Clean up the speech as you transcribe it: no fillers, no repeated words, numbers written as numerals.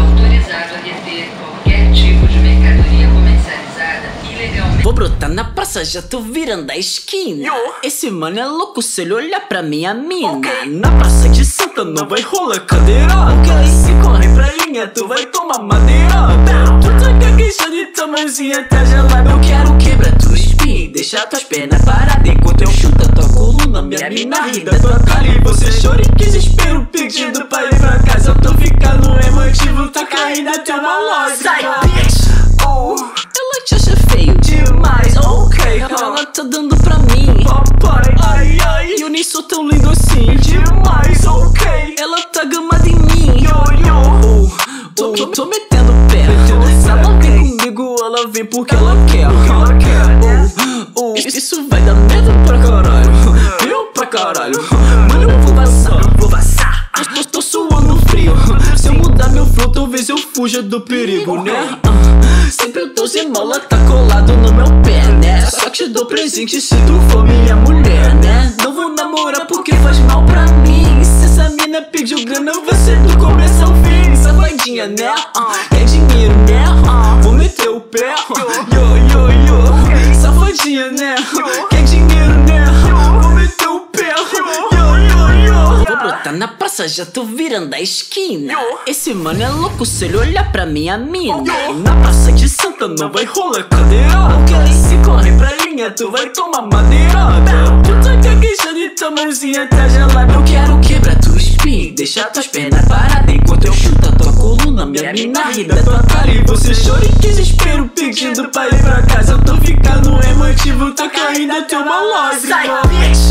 autorizado a reter qualquer tipo de mercadoria comercializada ilegalmente. Vou brotar na praça, já tô virando a esquina. Esse mano é louco se ele olhar pra minha mina. Na praça de Santana vai rolar cadeirada. Se corre pra linha, tu vai tomar madeirada. Tu tá gaguejando e tua mãozinha tá gelada. Eu quero quebrar tua espinha, deixar tuas pernas paradas enquanto eu chuto a tua coluna. Minha mina ri da tua cara e você chora em desespero, pedindo pra ir pra casa. Eu tô ficando emotivo, tá caindo até uma lógica. Sai, bitch! Oh, ela te acha feio demais, ok. Ela tá dando pra mim, papai, ai, ai. Eu nem sou tão lindo assim, demais, ok. Ela tá gamada em mim, yo, yo. Tô metendo o pé. Ela vem comigo, ela vem porque ela quer, oh, isso vai dar medo pra caralho. Virou pra caralho. Mano, eu vou passar, tô suando frio. Se eu mudar meu flow, talvez eu fuja do perigo, né? Sempre eu tô sem mola, tá colado no meu pé, né? Só te dou presente se tu for minha mulher, né? Não vou namorar porque faz mal pra mim. Se essa mina pediu grana, eu vou ser do começo ao fim. Safadinha, né? É dinheiro, né? Vou meter o pé, yo, yo, yo. Safadinha, né? É dinheiro, né? Vou meter o pé, yo, yo, yo. Vou brotar na praça, já tô virando a esquina. Esse mano é louco se ele olhar pra minha mina. Na praça de Santana vai rolar cadeirada. Se corre pra linha, tu vai tomar madeirada. Tu tá gaguejando e tua mãozinha tá gelada. Eu quero quebrar tua espinha, deixar tuas pernas paradas enquanto eu chuto a tua coluna. Minha mina ri da tua cara e você chora em desespero, pedindo pra ir pra casa. Eu tô ficando emotivo, tá caindo até uma lógica. Sai, bitch!